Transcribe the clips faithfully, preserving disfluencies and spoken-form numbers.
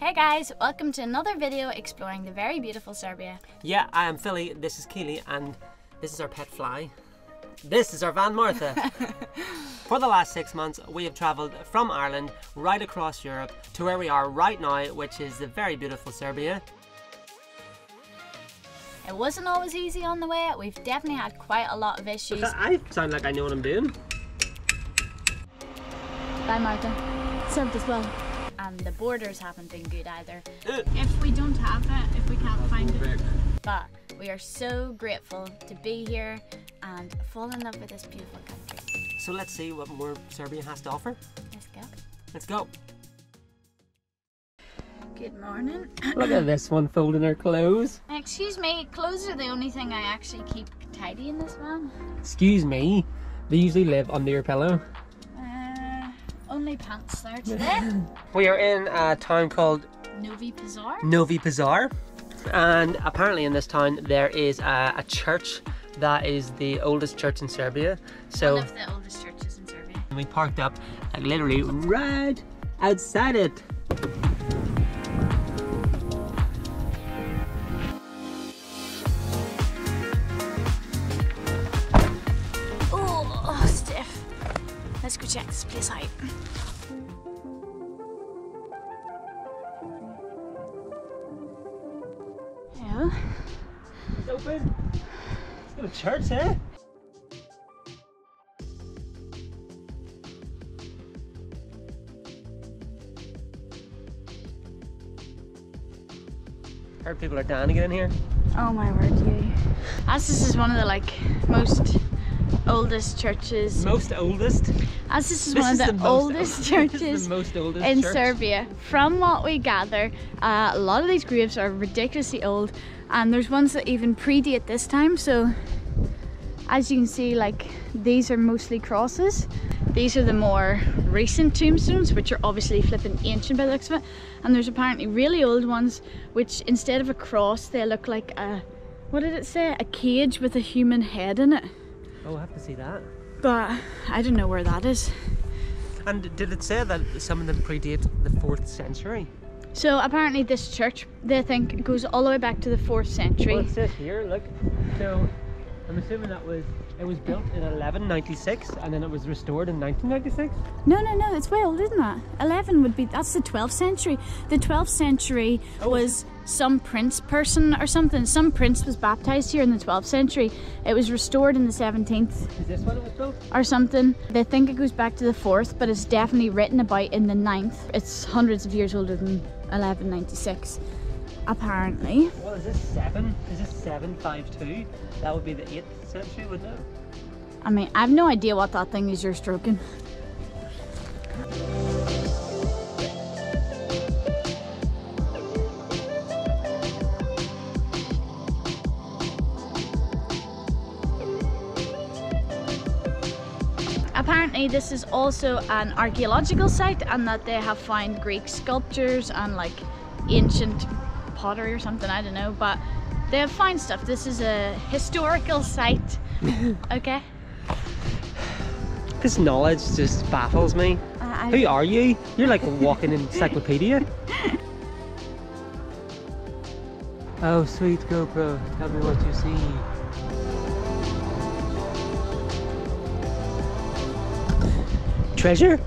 Hey guys, welcome to another video exploring the very beautiful Serbia. Yeah, I am Philly, this is Keely, and this is our pet fly. This is our van Martha. For the last six months we have travelled from Ireland right across Europe to where we are right now, which is the very beautiful Serbia. It wasn't always easy on the way, we've definitely had quite a lot of issues. I sound like I know what I'm doing. Bye Martha, served as well. And the borders haven't been good either. If we don't have it, if we can't find it. But we are so grateful to be here and fall in love with this beautiful country. So let's see what more Serbia has to offer. Let's go. Let's go. Good morning. Look at this one folding her clothes. Excuse me, clothes are the only thing I actually keep tidy in this van. Excuse me, they usually live under your pillow. Only pants there today. We are in a town called Novi Pazar. Novi Pazar, and apparently in this town there is a, a church that is the oldest church in Serbia. So one of the oldest churches in Serbia. And we parked up like literally right outside it. Let's go check this place out. Yeah. It's open. Let's go to church, eh? Heard people are dying to get in here. Oh my word, you. As this is one of the like most oldest churches. Most oldest? As this is this one of the, the oldest churches the most oldest in church. Serbia. From what we gather, uh, a lot of these graves are ridiculously old, and there's ones that even predate this time. So as you can see, like these are mostly crosses. These are the more recent tombstones, which are obviously flipping ancient by the looks of it. And there's apparently really old ones, which instead of a cross, they look like a, what did it say? A cage with a human head in it. Oh, I have to see that. But I don't know where that is. And did it say that some of them predate the fourth century? So apparently this church, they think, goes all the way back to the fourth century. Well, it says here, look. So I'm assuming that was, it was built in eleven ninety-six and then it was restored in nineteen ninety-six? No, no, no, it's way older than that. eleven would be, that's the twelfth century. The twelfth century oh. was some prince person or something. Some prince was baptized here in the twelfth century. It was restored in the seventeenth. Is this when it was built? Or something. They think it goes back to the fourth, but it's definitely written about in the ninth. It's hundreds of years older than eleven ninety-six. Apparently. What is this, seven? Is this seven five two? That would be the eighth century, wouldn't it? I mean, I have no idea what that thing is you're stroking. Apparently this is also an archaeological site, and that they have found Greek sculptures and like ancient pottery or something, I don't know, but they have found stuff. This is a historical site. Okay, this knowledge just baffles me. uh, who are you? You're like a walking encyclopedia. Oh sweet GoPro, tell me what you see. Treasure?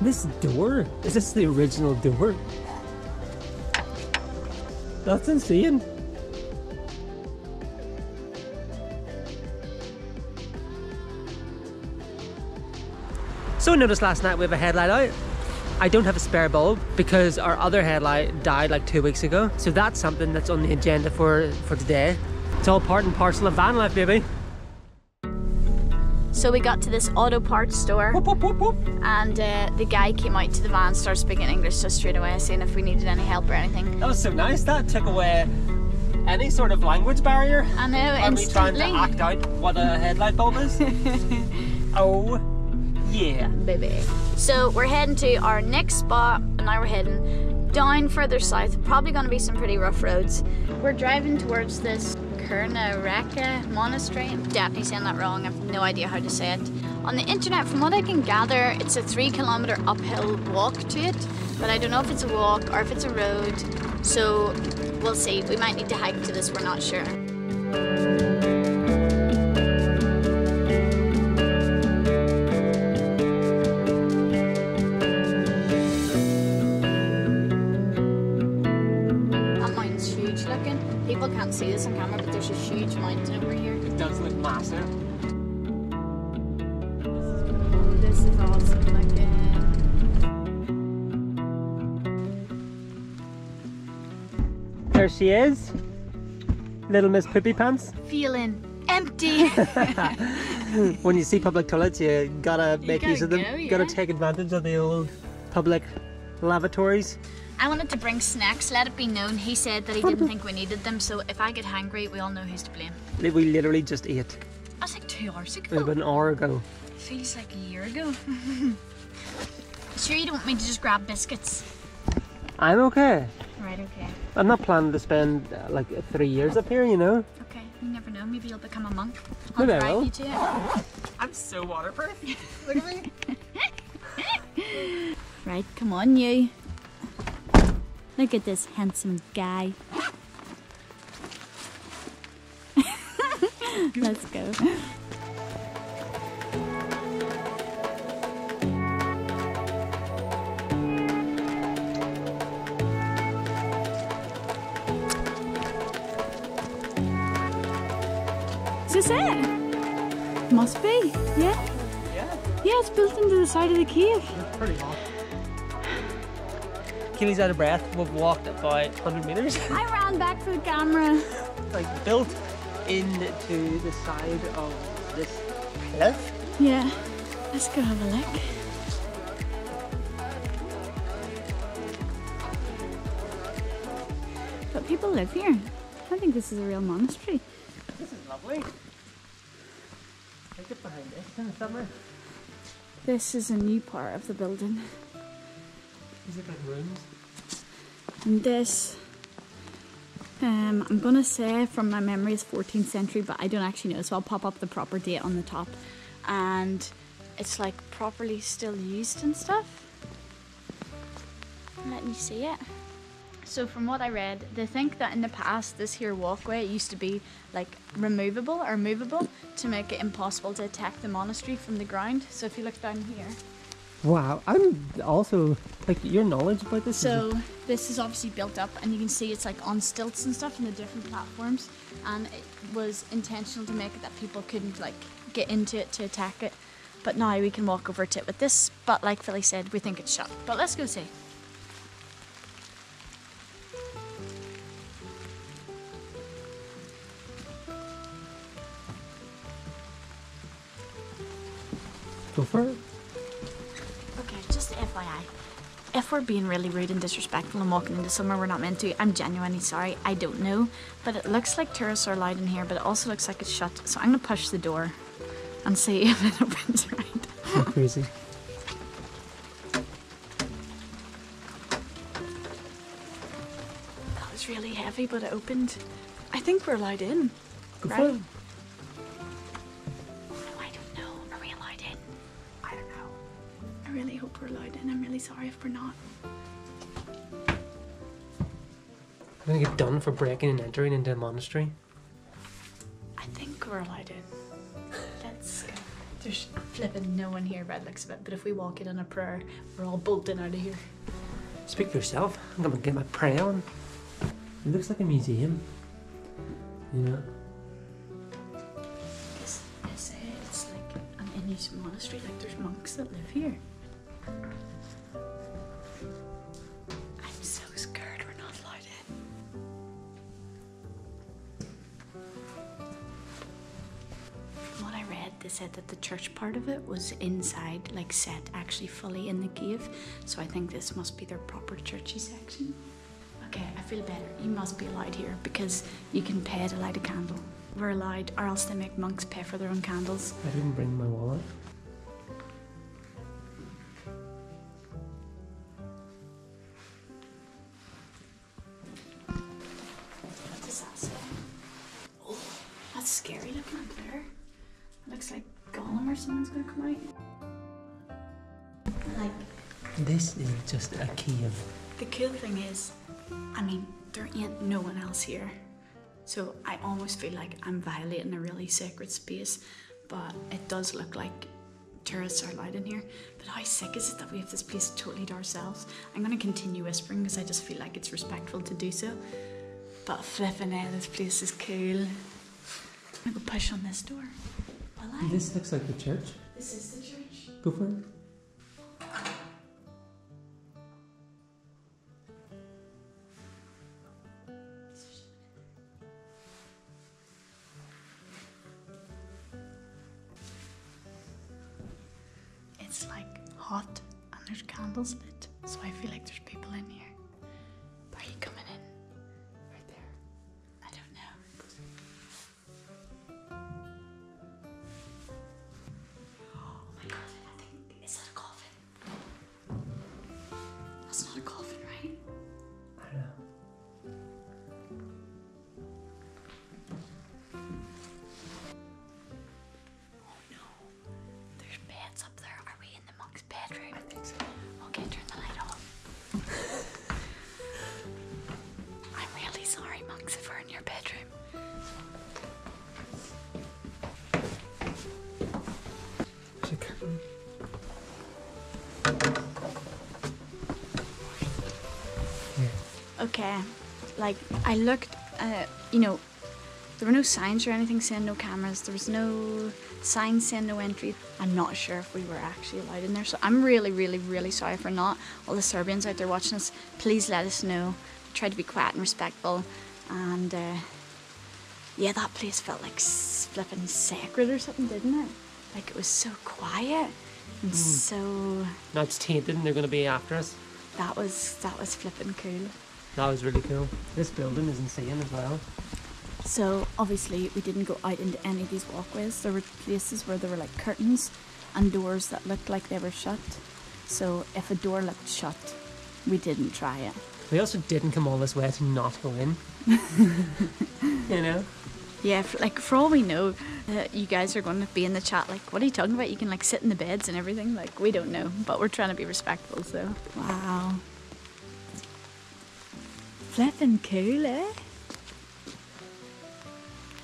This door? Is this the original door? That's insane. So I noticed last night we have a headlight out. I don't have a spare bulb because our other headlight died like two weeks ago. So that's something that's on the agenda for, for today. It's all part and parcel of van life, baby. So we got to this auto parts store, whoop, whoop, whoop, whoop. and uh, the guy came out to the van, started speaking English so straight away, saying if we needed any help or anything. That was so nice. That took away any sort of language barrier. I know, Are instantly. we trying to act out what a headlight bulb is? Oh, yeah. Baby. So we're heading to our next spot, and now we're heading down further south. Probably going to be some pretty rough roads. We're driving towards this Crna Reka Monastery. I'm definitely saying that wrong, I have no idea how to say it. On the internet, from what I can gather, it's a three kilometer uphill walk to it, but I don't know if it's a walk or if it's a road, so we'll see. We might need to hike to this, we're not sure. That mountain's huge looking. People can't see this on camera, but there's a huge mountain over here. It does look massive. This is awesome looking. There she is, little Miss Poopy Pants. Feeling empty. When you see public toilets, you gotta make you gotta use of them. Go, yeah. Gotta take advantage of the old public lavatories. I wanted to bring snacks, let it be known. He said that he didn't think we needed them, so if I get hungry, we all know who's to blame. We literally just ate. That's like two hours ago. It was an hour ago. It feels like a year ago. Sure you don't want me to just grab biscuits? I'm okay. Right, okay. I'm not planning to spend uh, like three years up here, you know? Okay, you never know. Maybe you'll become a monk. I'll maybe I will. You oh, I'm so waterproof. Look at me. Right, come on you. Look at this handsome guy. Let's go. Is this it? Must be, yeah? Yeah. Yeah, it's built into the side of the cave. It's pretty long. Keely's out of breath. We've walked about one hundred metres. I ran back to the camera. Like built into the side of this cliff. Yeah. Let's go have a look. But people live here. I think this is a real monastery. This is lovely. I get behind this in the summer. This is a new part of the building. These are like rooms. And this, um, I'm gonna say from my memory is fourteenth century, but I don't actually know, so I'll pop up the proper date on the top. And it's like properly still used and stuff. Let me see it. So from what I read, they think that in the past this here walkway used to be like removable or movable to make it impossible to attack the monastery from the ground. So if you look down here. Wow, I'm also, like, your knowledge about this So, is... this is obviously built up, and you can see it's, like, on stilts and stuff, and the different platforms, and it was intentional to make it that people couldn't, like, get into it to attack it, but now we can walk over to it with this, but like Philly said, we think it's shut. But let's go see. Go for it. F Y I, if we're being really rude and disrespectful and walking into somewhere we're not meant to, I'm genuinely sorry, I don't know, but it looks like tourists are allowed in here, but it also looks like it's shut, so I'm gonna push the door and see if it opens right. You're crazy. That was really heavy, but it opened. I think we're allowed in. Good right? Fun. We're allowed in. I'm really sorry if we're not. I'm gonna get done for breaking and entering into a monastery. I think we're allowed in. Let's go. There's flipping no one here by the looks of it, but if we walk in on a prayer, we're all bolting out of here. Speak for yourself. I'm gonna get my prayer on. It looks like a museum. You know? It's, it's, it's like an English monastery, like there's monks that live here. I'm so scared we're not allowed in. From what I read, they said that the church part of it was inside, like set actually fully in the cave, so I think this must be their proper churchy section. Okay, I feel better. You must be allowed here because you can pay to light a candle. We're allowed, or else they make monks pay for their own candles. I didn't bring my wallet. scary looking up there. Looks like Gollum or someone's gonna come out. Like, this is just a cave. The cool thing is, I mean, there ain't no one else here. So I almost feel like I'm violating a really sacred space, but it does look like tourists are allowed in here. But how sick is it that we have this place totally to ourselves? I'm gonna continue whispering because I just feel like it's respectful to do so. But flippin' hell, this place is cool. I'm gonna go push on this door. Will I? This looks like the church. This is the church. Go for it. It's like hot and there's candles lit, so I feel like there's people in here. But are you coming in? Right there. I don't know. Oh my god, I think, is that a coffin? That's not a coffin, right? I don't know. Oh no, there's beds up there. Bedroom. I think so. Okay, turn the light off. I'm really sorry, monks, if we're in your bedroom. There's a curtain. Yeah. Okay, like, I looked, uh, you know, there were no signs or anything saying no cameras. There was no signs saying no entry. I'm not sure if we were actually allowed in there. So I'm really, really, really sorry for not. All the Serbians out there watching us, please let us know. Try to be quiet and respectful. And uh, yeah, that place felt like flipping sacred or something, didn't it? Like it was so quiet and mm. so... Now it's tainted and they're going to be after us. That was, that was flipping cool. That was really cool. This building is insane as well. So obviously we didn't go out into any of these walkways. There were places where there were like curtains and doors that looked like they were shut. So if a door looked shut, we didn't try it. We also didn't come all this way to not go in. You know? Yeah, for, like for all we know, uh, you guys are going to be in the chat like, what are you talking about? You can like sit in the beds and everything. Like, we don't know, but we're trying to be respectful, so. Wow. Flippin' cool, eh?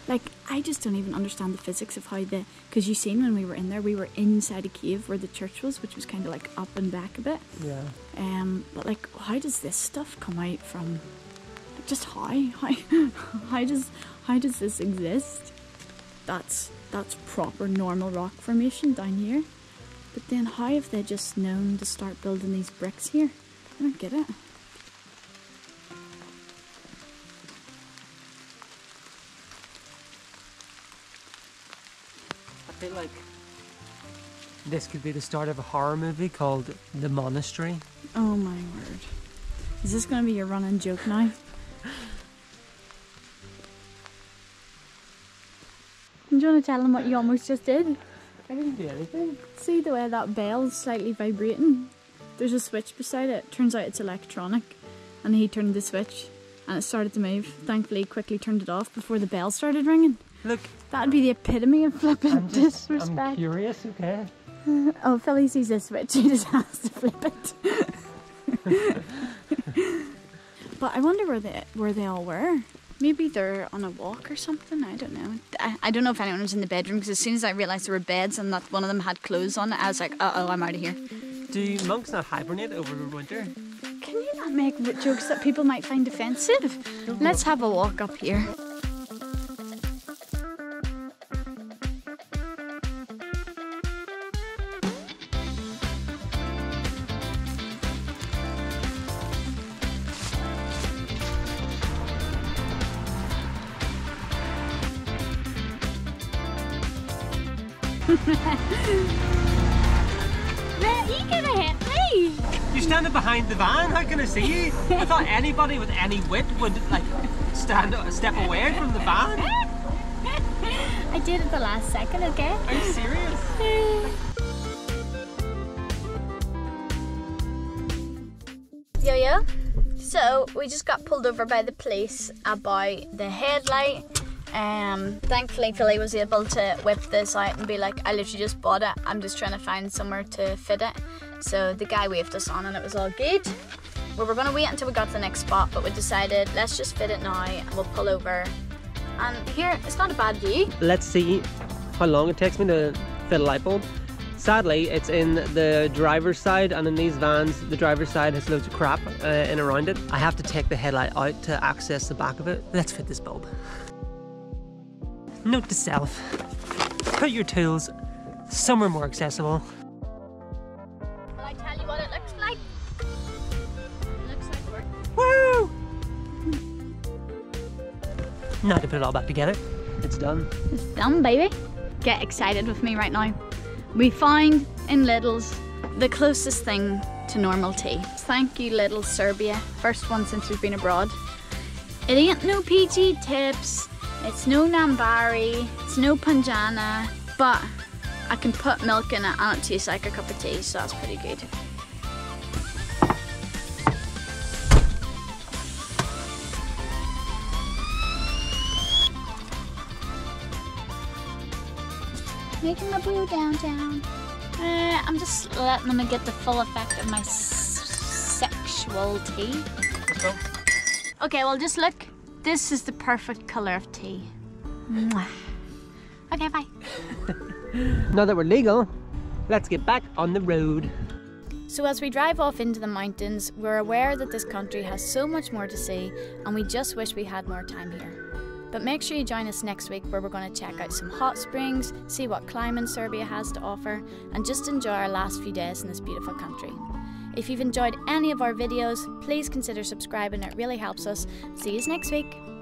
Like, I just don't even understand the physics of how the... Because you seen when we were in there, we were inside a cave where the church was, which was kind of like up and back a bit. Yeah. Um, but like, how does this stuff come out from... Like, just how? How, how, does, how does this exist? That's, that's proper normal rock formation down here. But then how have they just known to start building these bricks here? I don't get it. Like, this could be the start of a horror movie called The Monastery. Oh my word. Is this going to be your running joke now? Do you want to tell them what you almost just did? I didn't do anything. See the way that bell's slightly vibrating? There's a switch beside it. Turns out it's electronic. And he turned the switch and it started to move. Thankfully, he quickly turned it off before the bell started ringing. Look, that'd be the epitome of flipping I'm just, disrespect. I'm curious, okay? Oh, Philly sees this switch, he just has to flip it. But I wonder where they where they all were. Maybe they're on a walk or something. I don't know. I, I don't know if anyone was in the bedroom because as soon as I realised there were beds and that one of them had clothes on, I was like, uh oh, I'm out of here. Do monks not hibernate over the winter? Can you not make jokes that people might find offensive? Let's have a walk up here. Matt, you could have hit me! You're standing behind the van, how can I see you? I thought anybody with any wit would like stand a step away from the van. I did at the last second, okay? Are you serious? Yo yo, so we just got pulled over by the police about the headlight. Um, thankfully Philly was able to whip this out and be like, I literally just bought it, I'm just trying to find somewhere to fit it. So the guy waved us on and it was all good. We were going to wait until we got to the next spot, but we decided let's just fit it now and we'll pull over. And here, it's not a bad view. Let's see how long it takes me to fit a light bulb. Sadly, it's in the driver's side, and in these vans, the driver's side has loads of crap uh, in around it. I have to take the headlight out to access the back of it. Let's fit this bulb. Note to self, put your tools somewhere more accessible. Will I tell you what it looks like? It looks like work. Woo! Now to put it all back together. It's done. It's done, baby. Get excited with me right now. We found in Lidl's the closest thing to normal tea. Thank you, Lidl Serbia. First one since we've been abroad. It ain't no P G Tips, it's no Nambari, it's no Panjana, but I can put milk in it and it tastes like a cup of tea, so that's pretty good. Making my blue downtown. Uh, I'm just letting them get the full effect of my s sexual tea. Cool. Okay, well, just look. This is the perfect colour of tea. Mwah. Okay, bye. Now that we're legal, let's get back on the road. So as we drive off into the mountains, we're aware that this country has so much more to see, and we just wish we had more time here. But make sure you join us next week where we're going to check out some hot springs, see what climbing Serbia has to offer, and just enjoy our last few days in this beautiful country. If you've enjoyed any of our videos, please consider subscribing, it really helps us. See you next week.